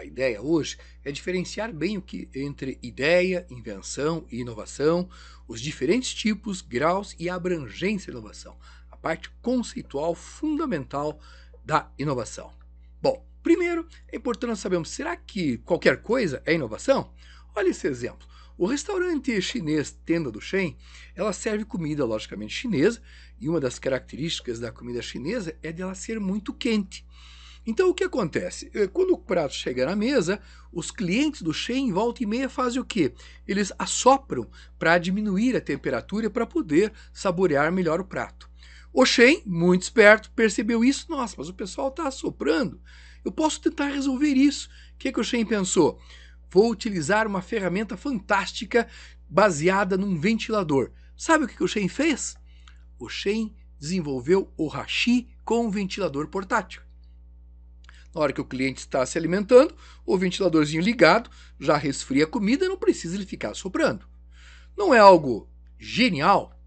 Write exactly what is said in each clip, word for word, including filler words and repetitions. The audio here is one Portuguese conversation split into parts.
A ideia hoje é diferenciar bem o que entre ideia, invenção e inovação, os diferentes tipos, graus e abrangência da inovação, a parte conceitual fundamental da inovação. Bom, primeiro é importante sabermos, será que qualquer coisa é inovação? Olha esse exemplo. O restaurante chinês Tenda do Shen, ela serve comida logicamente chinesa, e uma das características da comida chinesa é dela ser muito quente. Então o que acontece? Quando o prato chega na mesa, os clientes do Shen volta e meia fazem o quê? Eles assopram para diminuir a temperatura para poder saborear melhor o prato. O Shen, muito esperto, percebeu isso. Nossa, mas o pessoal está assoprando. Eu posso tentar resolver isso. O que, que o Shen pensou? Vou utilizar uma ferramenta fantástica baseada num ventilador. Sabe o que o Shen fez? O Shen desenvolveu o hashi com um ventilador portátil. Na hora que o cliente está se alimentando, o ventiladorzinho ligado já resfria a comida e não precisa ele ficar soprando. Não é algo genial,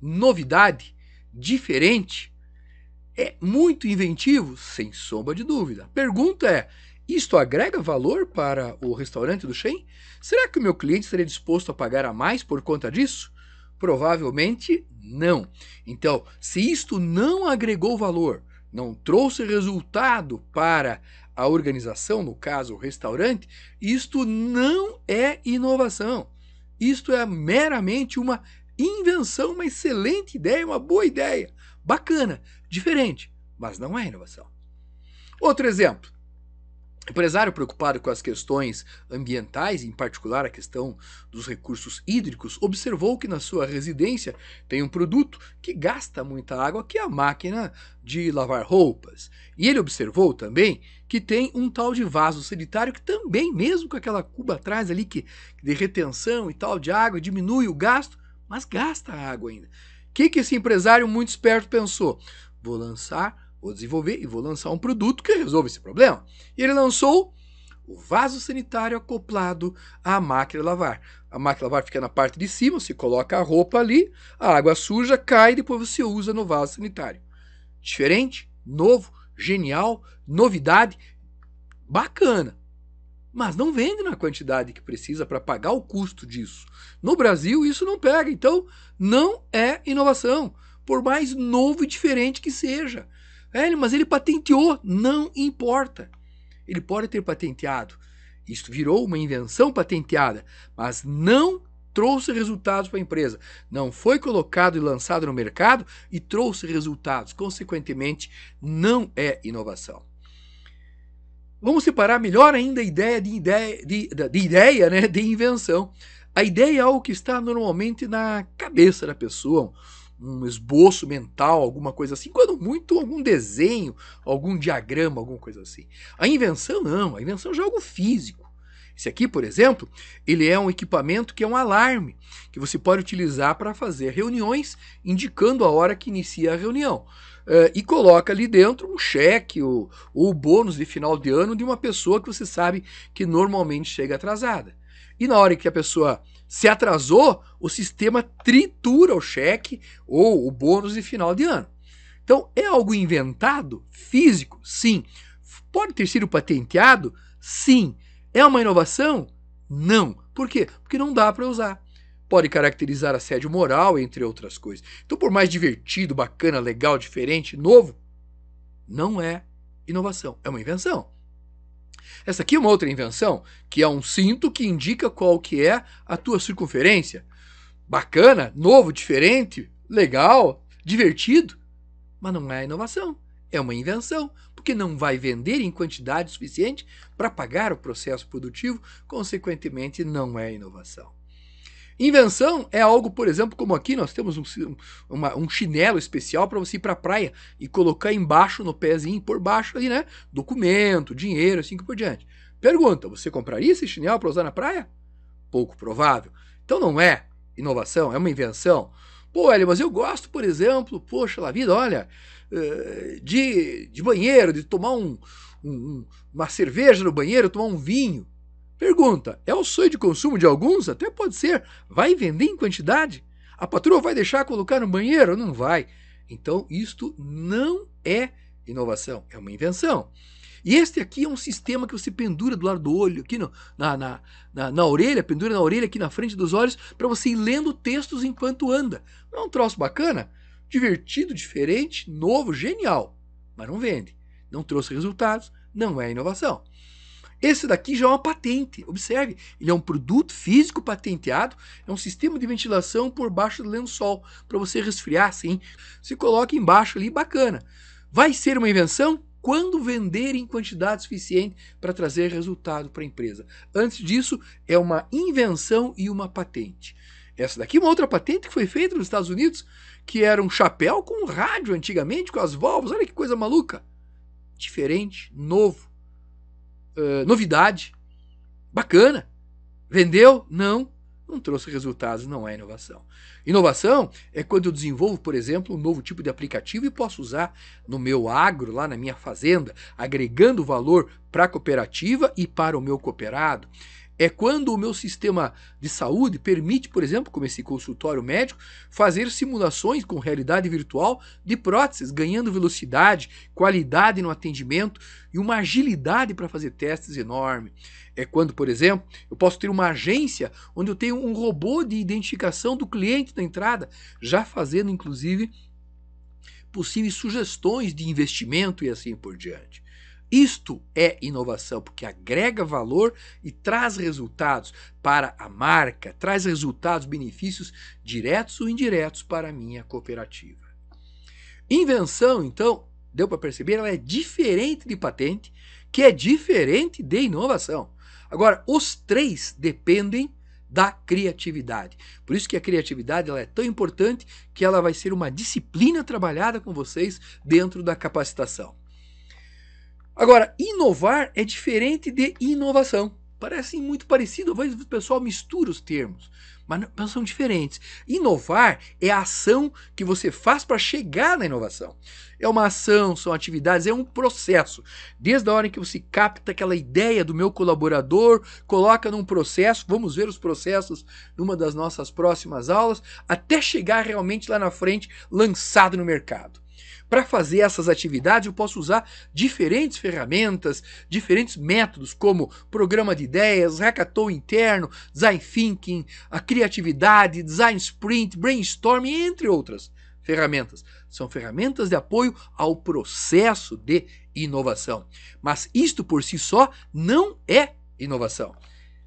novidade, diferente? É muito inventivo? Sem sombra de dúvida. A pergunta é: isto agrega valor para o restaurante do Shen? Será que o meu cliente estaria disposto a pagar a mais por conta disso? Provavelmente não. Então, se isto não agregou valor, não trouxe resultado para a organização, no caso o restaurante, isto não é inovação. Isto é meramente uma invenção, uma excelente ideia, uma boa ideia, bacana, diferente, mas não é inovação. Outro exemplo. Empresário preocupado com as questões ambientais, em particular a questão dos recursos hídricos, observou que na sua residência tem um produto que gasta muita água, que é a máquina de lavar roupas. E ele observou também que tem um tal de vaso sanitário que também, mesmo com aquela cuba atrás ali que de retenção e tal de água, diminui o gasto, mas gasta água ainda. O que, que esse empresário muito esperto pensou? Vou lançar... Vou desenvolver e vou lançar um produto que resolve esse problema. E ele lançou o vaso sanitário acoplado à máquina de lavar. A máquina de lavar fica na parte de cima, você coloca a roupa ali, a água suja cai e depois você usa no vaso sanitário. Diferente, novo, genial, novidade, bacana. Mas não vende na quantidade que precisa para pagar o custo disso. No Brasil isso não pega, então não é inovação, por mais novo e diferente que seja. É, mas ele patenteou, não importa. Ele pode ter patenteado. Isto virou uma invenção patenteada, mas não trouxe resultados para a empresa. Não foi colocado e lançado no mercado e trouxe resultados. Consequentemente, não é inovação. Vamos separar melhor ainda a ideia de ideia, de, de, ideia, né, de invenção. A ideia é algo que está normalmente na cabeça da pessoa, um esboço mental, alguma coisa assim, quando muito algum desenho, algum diagrama, alguma coisa assim. A invenção não, a invenção já é algo físico. Esse aqui, por exemplo, ele é um equipamento que é um alarme, que você pode utilizar para fazer reuniões, indicando a hora que inicia a reunião. Uh, e coloca ali dentro um cheque ou o bônus de final de ano de uma pessoa que você sabe que normalmente chega atrasada. E na hora que a pessoa se atrasou, o sistema tritura o cheque ou o bônus de final de ano. Então, é algo inventado? Físico? Sim. Pode ter sido patenteado? Sim. É uma inovação? Não. Por quê? Porque não dá para usar. Pode caracterizar assédio moral, entre outras coisas. Então, por mais divertido, bacana, legal, diferente, novo, não é inovação. É uma invenção. Essa aqui é uma outra invenção, que é um cinto que indica qual que é a tua circunferência. Bacana, novo, diferente, legal, divertido, mas não é inovação, é uma invenção, porque não vai vender em quantidade suficiente para pagar o processo produtivo, consequentemente não é inovação. Invenção é algo, por exemplo, como aqui nós temos um, uma, um chinelo especial para você ir para a praia e colocar embaixo no pezinho, por baixo ali, né? Documento, dinheiro, assim por diante. Pergunta, você compraria esse chinelo para usar na praia? Pouco provável. Então não é inovação, é uma invenção. Pô, Hélio, mas eu gosto, por exemplo, poxa lá vida, olha, de, de banheiro, de tomar um, um, uma cerveja no banheiro, tomar um vinho. Pergunta, é o sonho de consumo de alguns? Até pode ser. Vai vender em quantidade? A patroa vai deixar colocar no banheiro? Não vai. Então, isto não é inovação, é uma invenção. E este aqui é um sistema que você pendura do lado do olho, aqui no, na, na, na, na orelha, pendura na orelha, aqui na frente dos olhos, para você ir lendo textos enquanto anda. Não é um troço bacana? Divertido, diferente, novo, genial. Mas não vende. Não trouxe resultados, não é inovação. Esse daqui já é uma patente, observe, ele é um produto físico patenteado, é um sistema de ventilação por baixo do lençol, para você resfriar assim, se coloca embaixo ali, bacana. Vai ser uma invenção quando vender em quantidade suficiente para trazer resultado para a empresa. Antes disso, é uma invenção e uma patente. Essa daqui é uma outra patente que foi feita nos Estados Unidos, que era um chapéu com rádio antigamente, com as válvulas, olha que coisa maluca. Diferente, novo. Uh, novidade, bacana, vendeu? Não, não trouxe resultados, não é inovação. Inovação é quando eu desenvolvo, por exemplo, um novo tipo de aplicativo e posso usar no meu agro, lá na minha fazenda, agregando valor para a cooperativa e para o meu cooperado. É quando o meu sistema de saúde permite, por exemplo, como esse consultório médico, fazer simulações com realidade virtual de próteses, ganhando velocidade, qualidade no atendimento e uma agilidade para fazer testes enorme. É quando, por exemplo, eu posso ter uma agência onde eu tenho um robô de identificação do cliente na entrada, já fazendo, inclusive, possíveis sugestões de investimento e assim por diante. Isto é inovação, porque agrega valor e traz resultados para a marca, traz resultados, benefícios diretos ou indiretos para a minha cooperativa. Invenção, então, deu para perceber, ela é diferente de patente, que é diferente de inovação. Agora, os três dependem da criatividade. Por isso que a criatividade ela é tão importante que ela vai ser uma disciplina trabalhada com vocês dentro da capacitação. Agora, inovar é diferente de inovação. Parecem muito parecido, às vezes o pessoal mistura os termos, mas são diferentes. Inovar é a ação que você faz para chegar na inovação. É uma ação, são atividades, é um processo. Desde a hora em que você capta aquela ideia do meu colaborador, coloca num processo, vamos ver os processos numa das nossas próximas aulas, até chegar realmente lá na frente, lançado no mercado. Para fazer essas atividades, eu posso usar diferentes ferramentas, diferentes métodos, como programa de ideias, hackathon interno, design thinking, a criatividade, design sprint, brainstorming, entre outras ferramentas. São ferramentas de apoio ao processo de inovação. Mas isto por si só não é inovação.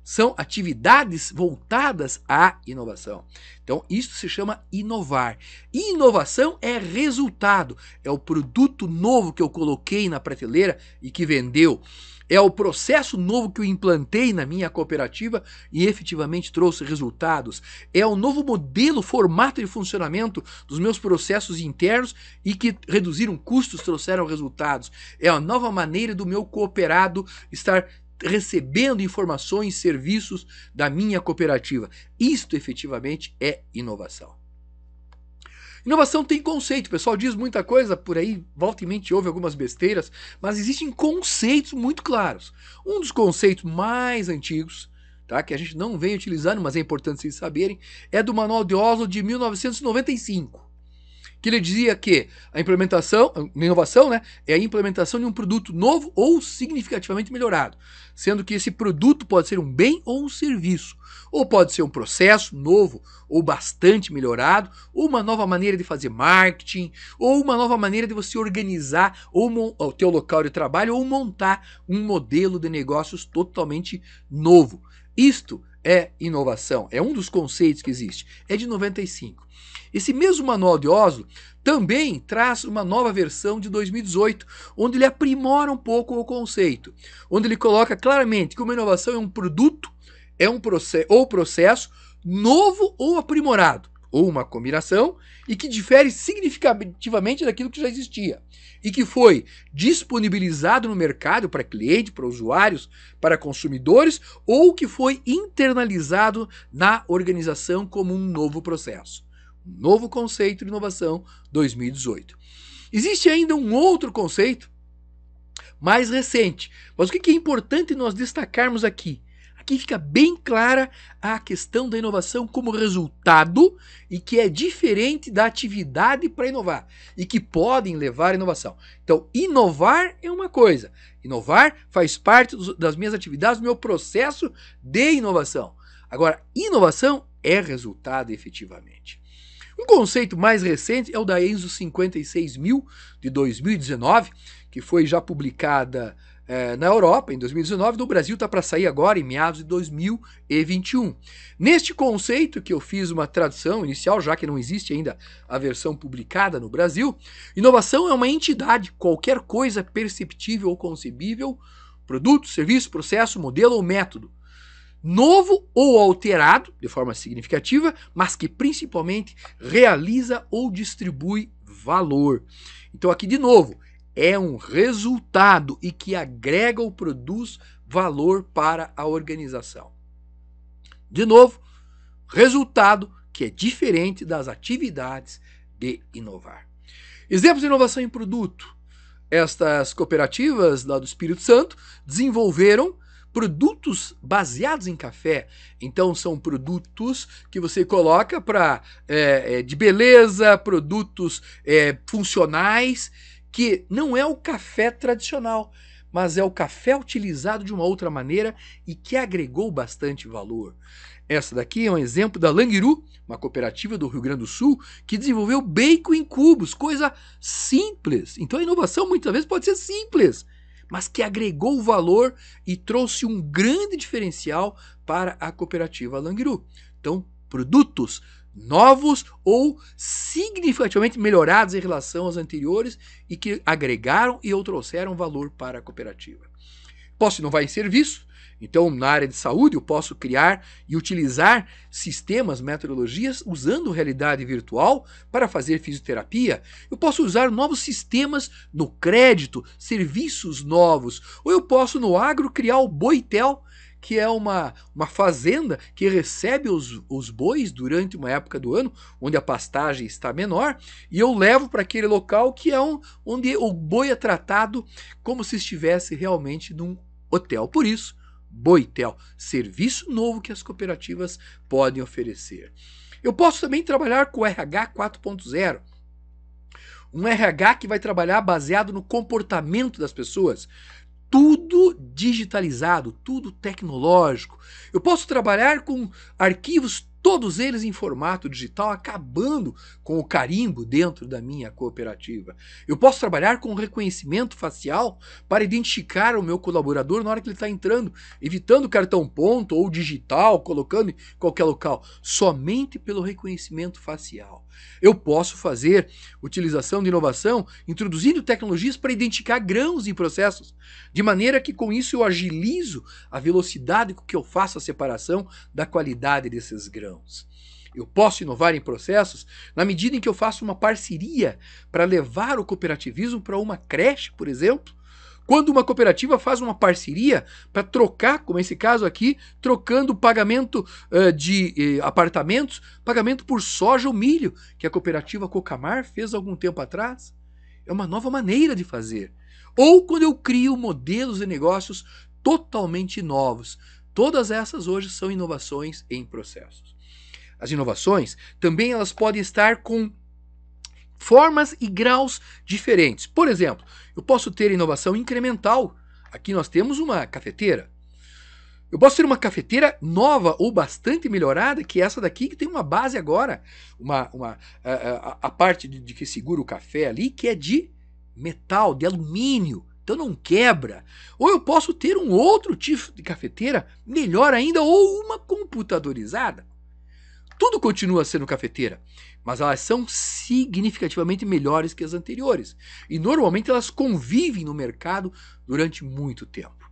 São atividades voltadas à inovação. Então, isso se chama inovar. E inovação é resultado, é o produto novo que eu coloquei na prateleira e que vendeu. É o processo novo que eu implantei na minha cooperativa e efetivamente trouxe resultados. É o novo modelo, formato de funcionamento dos meus processos internos e que reduziram custos, trouxeram resultados. É a nova maneira do meu cooperado estar recebendo informações, serviços da minha cooperativa. Isto efetivamente é inovação. Inovação tem conceito, o pessoal diz muita coisa por aí, volta e mente ouve algumas besteiras, mas existem conceitos muito claros. Um dos conceitos mais antigos, tá, que a gente não vem utilizando, mas é importante vocês saberem, é do Manual de Oslo de mil novecentos e noventa e cinco. Que ele dizia que a implementação, a inovação, né, é a implementação de um produto novo ou significativamente melhorado, sendo que esse produto pode ser um bem ou um serviço, ou pode ser um processo novo ou bastante melhorado, ou uma nova maneira de fazer marketing, ou uma nova maneira de você organizar ou o teu local de trabalho, ou montar um modelo de negócios totalmente novo. Isto é inovação, é um dos conceitos que existe, é de noventa e cinco. Esse mesmo Manual de Oslo também traz uma nova versão de dois mil e dezoito, onde ele aprimora um pouco o conceito, onde ele coloca claramente que uma inovação é um produto, é um processo ou processo novo ou aprimorado, ou uma combinação, e que difere significativamente daquilo que já existia, e que foi disponibilizado no mercado para cliente, para usuários, para consumidores, ou que foi internalizado na organização como um novo processo. Novo conceito de inovação dois mil e dezoito. Existe ainda um outro conceito mais recente, mas o que é importante nós destacarmos aqui? aqui fica bem clara a questão da inovação como resultado e que é diferente da atividade para inovar e que podem levar à inovação. Então, inovar é uma coisa. Inovar faz parte dos, das minhas atividades, do meu processo de inovação. Agora, inovação é resultado efetivamente. Um conceito mais recente é o da I S O cinquenta e seis mil de dois mil e dezenove, que foi já publicada é, na Europa em dois mil e dezenove, no Brasil está para sair agora em meados de dois mil e vinte e um. Neste conceito que eu fiz uma tradução inicial, já que não existe ainda a versão publicada no Brasil, inovação é uma entidade, qualquer coisa perceptível ou concebível, produto, serviço, processo, modelo ou método, novo ou alterado, de forma significativa, mas que principalmente realiza ou distribui valor. Então aqui de novo, é um resultado e que agrega ou produz valor para a organização. De novo, resultado que é diferente das atividades de inovar. Exemplos de inovação em produto. Estas cooperativas lá do Espírito Santo desenvolveram produtos baseados em café. Então são produtos que você coloca para é, de beleza, produtos é, funcionais, que não é o café tradicional, mas é o café utilizado de uma outra maneira e que agregou bastante valor. Essa daqui é um exemplo da Languiru, uma cooperativa do Rio Grande do Sul, que desenvolveu bacon em cubos, coisa simples. Então a inovação muitas vezes pode ser simples, mas que agregou valor e trouxe um grande diferencial para a cooperativa Languiru. Então, produtos novos ou significativamente melhorados em relação aos anteriores e que agregaram e ou trouxeram valor para a cooperativa. Posso inovar em serviço? Então, na área de saúde, eu posso criar e utilizar sistemas, metodologias, usando realidade virtual para fazer fisioterapia. Eu posso usar novos sistemas no crédito, serviços novos. Ou eu posso, no agro, criar o Boitel, que é uma, uma fazenda que recebe os, os bois durante uma época do ano, onde a pastagem está menor, e eu levo para aquele local que é um, onde o boi é tratado como se estivesse realmente num hotel. Por isso, Boitel, serviço novo que as cooperativas podem oferecer. Eu posso também trabalhar com o R H quatro ponto zero. Um R H que vai trabalhar baseado no comportamento das pessoas. Tudo digitalizado, tudo tecnológico. Eu posso trabalhar com arquivos, todos eles em formato digital, acabando com o carimbo dentro da minha cooperativa. Eu posso trabalhar com reconhecimento facial para identificar o meu colaborador na hora que ele está entrando, evitando cartão ponto ou digital, colocando em qualquer local, somente pelo reconhecimento facial. Eu posso fazer utilização de inovação, introduzindo tecnologias para identificar grãos em processos, de maneira que com isso eu agilizo a velocidade com que eu faço a separação da qualidade desses grãos. Eu posso inovar em processos na medida em que eu faço uma parceria para levar o cooperativismo para uma creche, por exemplo, quando uma cooperativa faz uma parceria para trocar, como esse caso aqui, trocando pagamento uh, de eh, apartamentos, pagamento por soja ou milho, que a cooperativa Cocamar fez algum tempo atrás. É uma nova maneira de fazer. Ou quando eu crio modelos de negócios totalmente novos. Todas essas hoje são inovações em processos. As inovações também elas podem estar com formas e graus diferentes. Por exemplo, eu posso ter inovação incremental. Aqui nós temos uma cafeteira. Eu posso ter uma cafeteira nova ou bastante melhorada, que é essa daqui, que tem uma base agora, uma, uma, a, a, a parte de, de que segura o café ali, que é de metal, de alumínio. Então não quebra. Ou eu posso ter um outro tipo de cafeteira, melhor ainda, ou uma computadorizada. Tudo continua sendo cafeteira, mas elas são significativamente melhores que as anteriores. E normalmente elas convivem no mercado durante muito tempo.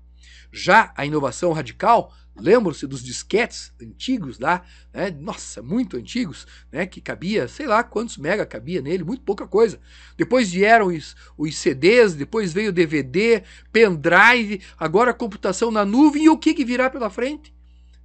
Já a inovação radical, lembram-se dos disquetes antigos lá, né? Nossa, muito antigos, né? Que cabia, sei lá quantos mega cabia nele, muito pouca coisa. Depois vieram os, os C Ds, depois veio o D V D, pendrive, agora a computação na nuvem. E o que, que virá pela frente?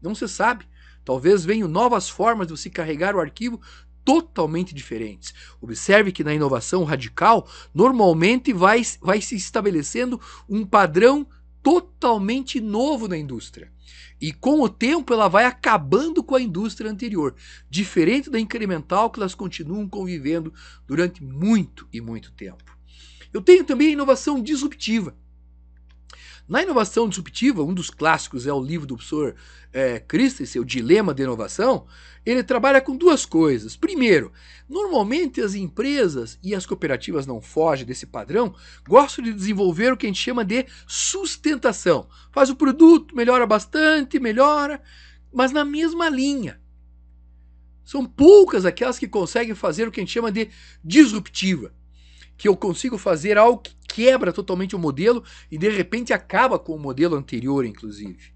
Não se sabe. Talvez venham novas formas de você carregar o arquivo totalmente diferentes. Observe que na inovação radical, normalmente vai, vai se estabelecendo um padrão totalmente novo na indústria. E com o tempo ela vai acabando com a indústria anterior, diferente da incremental, que elas continuam convivendo durante muito e muito tempo. Eu tenho também a inovação disruptiva. Na inovação disruptiva, um dos clássicos é o livro do professor é, Christensen, o Dilema de Inovação. Ele trabalha com duas coisas. Primeiro, normalmente as empresas, e as cooperativas não fogem desse padrão, gostam de desenvolver o que a gente chama de sustentação. Faz o produto, melhora bastante, melhora, mas na mesma linha. São poucas aquelas que conseguem fazer o que a gente chama de disruptiva, que eu consigo fazer algo que quebra totalmente o modelo e de repente acaba com o modelo anterior, inclusive.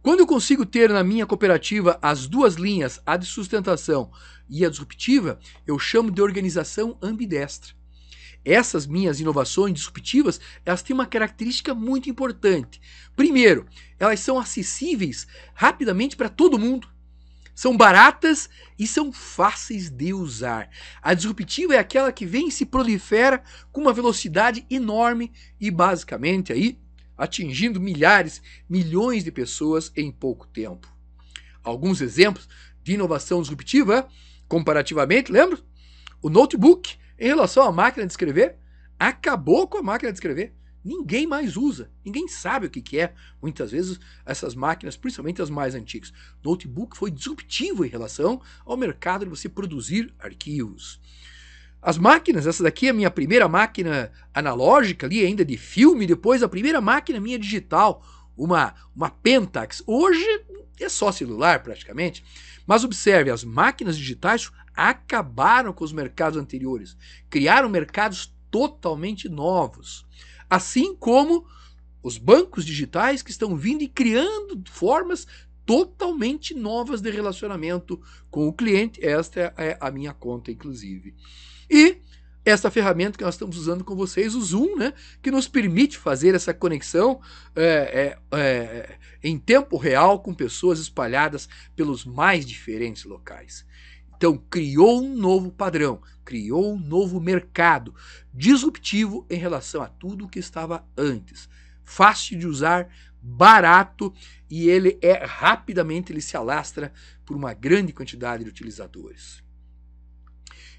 Quando eu consigo ter na minha cooperativa as duas linhas, a de sustentação e a disruptiva, eu chamo de organização ambidestra. Essas minhas inovações disruptivas, elas têm uma característica muito importante. Primeiro, elas são acessíveis rapidamente para todo mundo. São baratas e são fáceis de usar. A disruptiva é aquela que vem e se prolifera com uma velocidade enorme e basicamente aí atingindo milhares, milhões de pessoas em pouco tempo. Alguns exemplos de inovação disruptiva, comparativamente, lembra? O notebook em relação à máquina de escrever, acabou com a máquina de escrever. Ninguém mais usa, ninguém sabe o que, que é, muitas vezes, essas máquinas, principalmente as mais antigas. O notebook foi disruptivo em relação ao mercado de você produzir arquivos. As máquinas, essa daqui é a minha primeira máquina analógica, ali ainda de filme, depois a primeira máquina minha digital, uma, uma Pentax. Hoje é só celular praticamente, mas observe, as máquinas digitais acabaram com os mercados anteriores, criaram mercados totalmente novos. Assim como os bancos digitais que estão vindo e criando formas totalmente novas de relacionamento com o cliente. Esta é a minha conta, inclusive. E essa ferramenta que nós estamos usando com vocês, o Zoom, né, que nos permite fazer essa conexão é, é, é, em tempo real com pessoas espalhadas pelos mais diferentes locais. Então, criou um novo padrão, criou um novo mercado, disruptivo em relação a tudo o que estava antes. Fácil de usar, barato, e ele é rapidamente, ele se alastra por uma grande quantidade de utilizadores.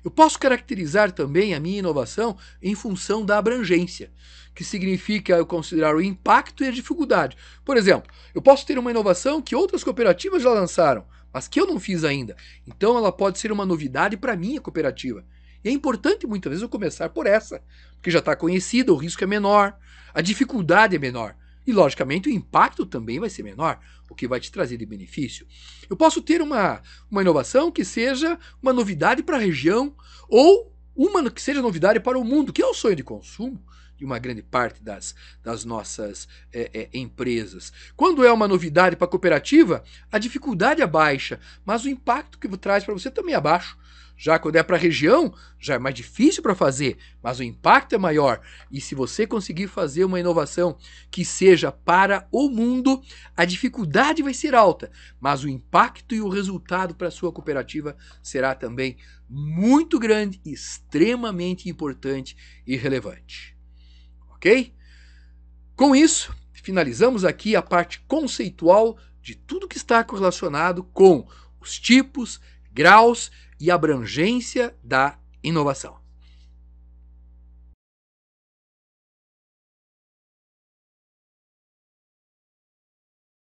Eu posso caracterizar também a minha inovação em função da abrangência, que significa eu considerar o impacto e a dificuldade. Por exemplo, eu posso ter uma inovação que outras cooperativas já lançaram, mas que eu não fiz ainda. Então ela pode ser uma novidade para a minha cooperativa. E é importante muitas vezes eu começar por essa, porque já está conhecida, o risco é menor, a dificuldade é menor. E logicamente o impacto também vai ser menor, o que vai te trazer de benefício. Eu posso ter uma, uma inovação que seja uma novidade para a região, ou uma que seja novidade para o mundo, que é o sonho de consumo de uma grande parte das, das nossas é, é, empresas. Quando é uma novidade para a cooperativa, a dificuldade é baixa, mas o impacto que traz para você também é baixo. Já quando é para a região, já é mais difícil para fazer, mas o impacto é maior. E se você conseguir fazer uma inovação que seja para o mundo, a dificuldade vai ser alta, mas o impacto e o resultado para a sua cooperativa será também muito grande, extremamente importante e relevante. Ok? Com isso, finalizamos aqui a parte conceitual de tudo que está correlacionado com os tipos, graus e abrangência da inovação.